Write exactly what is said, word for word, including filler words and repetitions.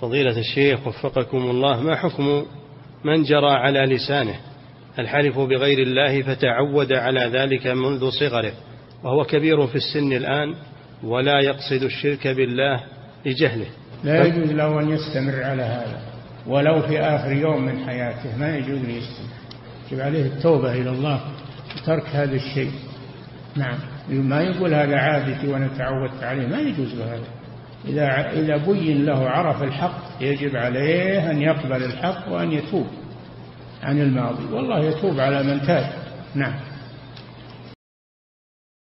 فضيلة الشيخ وفقكم الله، ما حكم من جرى على لسانه الحلف بغير الله فتعود على ذلك منذ صغره وهو كبير في السن الآن ولا يقصد الشرك بالله لجهله؟ لا يجوز له أن يستمر على هذا ولو في آخر يوم من حياته، ما يجوز له يستمر، يجب عليه التوبة إلى الله وترك هذا الشيء. نعم، ما يقول هذا عادتي وأنا تعودت عليه، ما يجوز له هذا. إذا إذا بين له عرف الحق يجب عليه أن يقبل الحق وأن يتوب عن الماضي، والله يتوب على من تاب. نعم.